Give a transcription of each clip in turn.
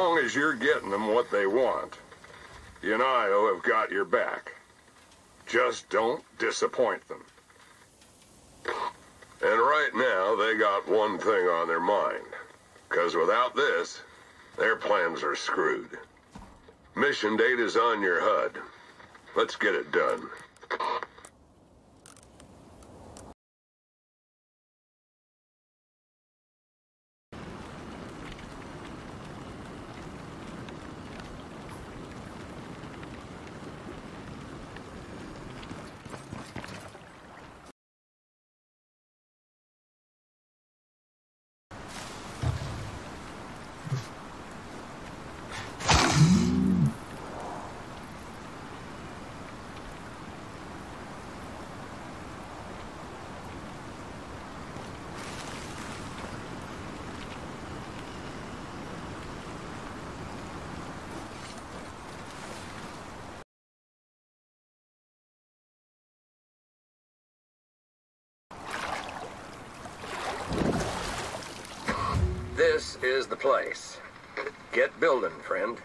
long as you're getting them what they want, you and Io have got your back. Just don't disappoint them. And right now, they got one thing on their mind. Because without this, their plans are screwed. Mission date is on your HUD. Let's get it done. This is the place. Get building, friend.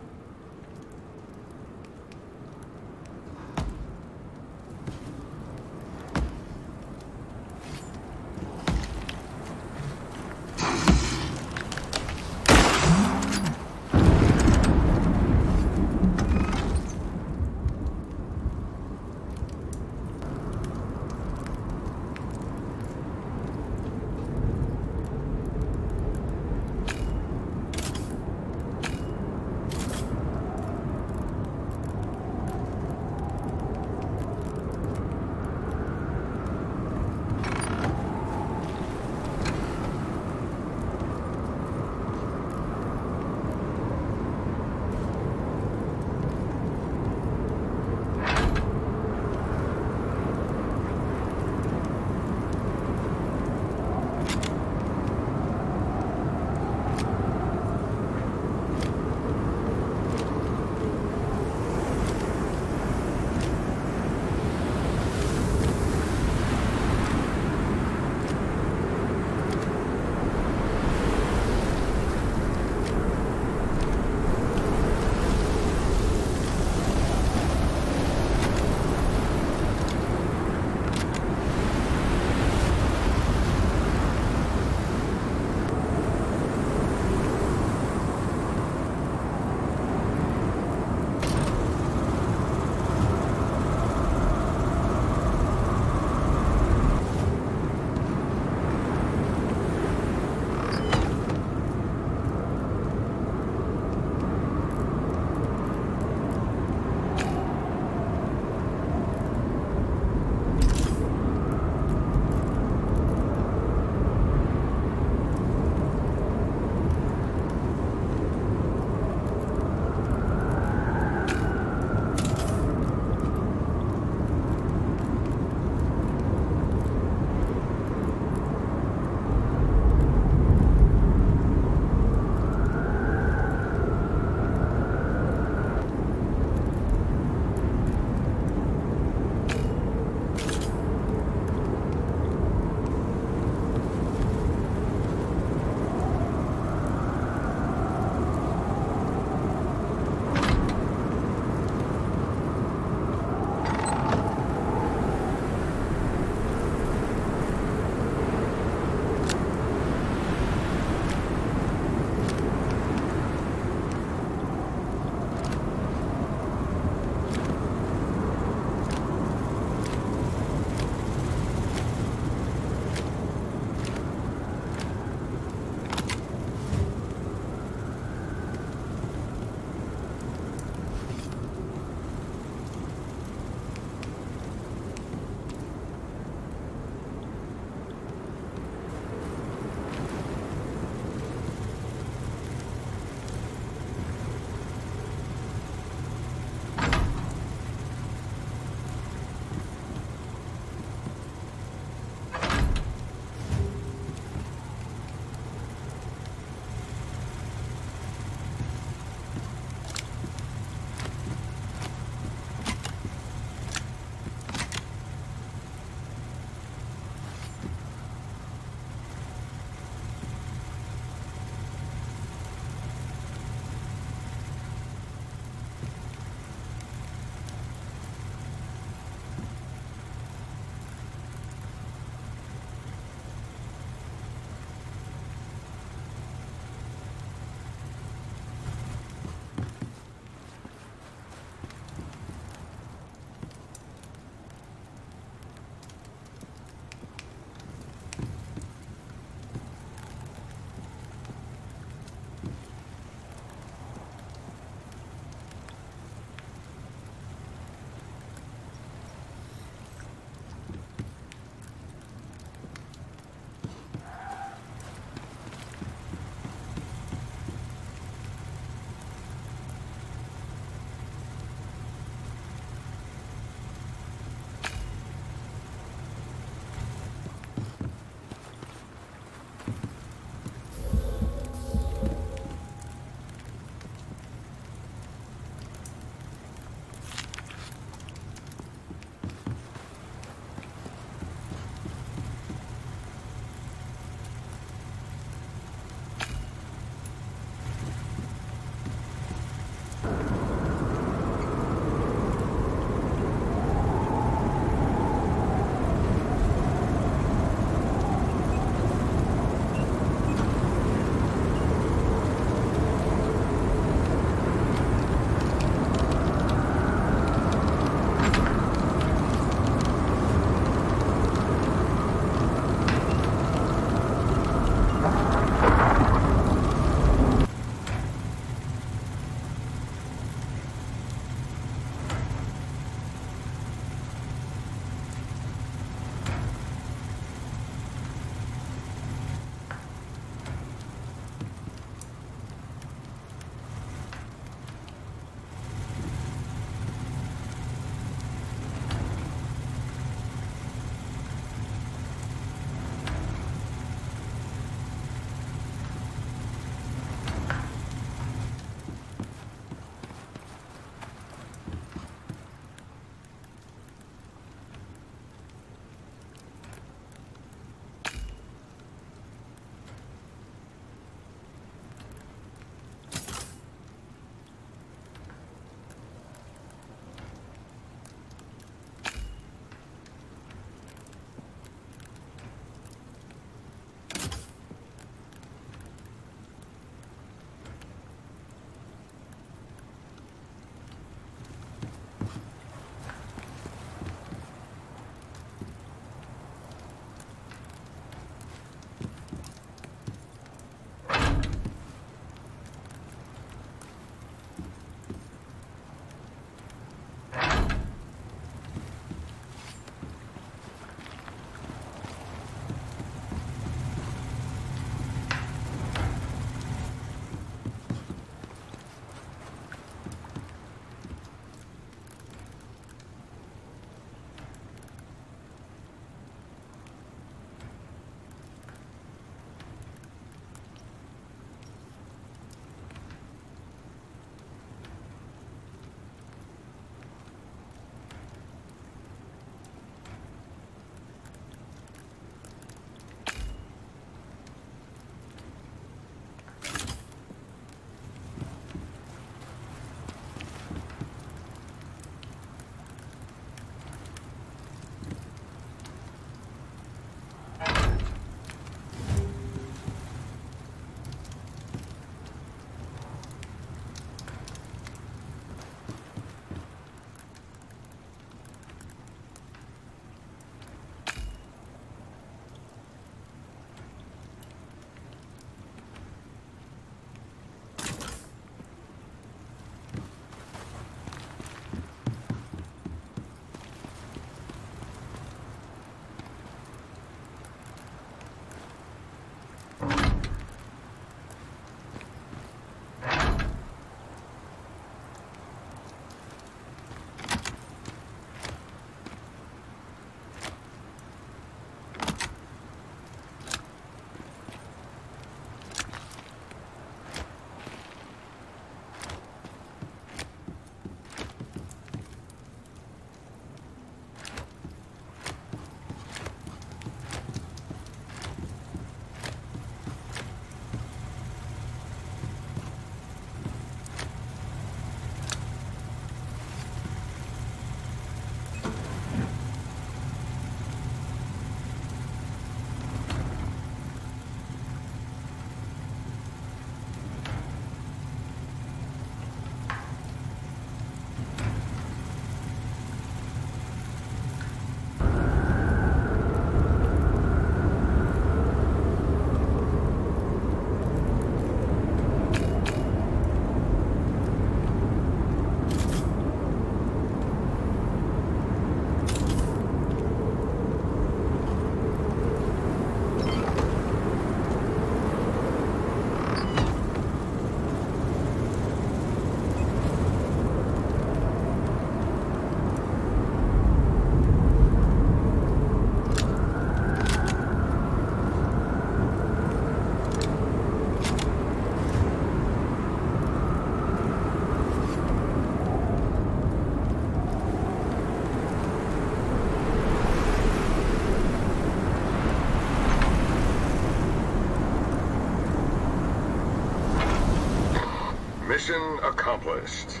Mission accomplished.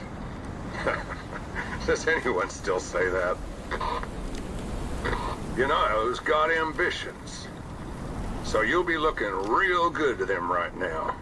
Does anyone still say that? Yunao's got ambitions. So you'll be looking real good to them right now.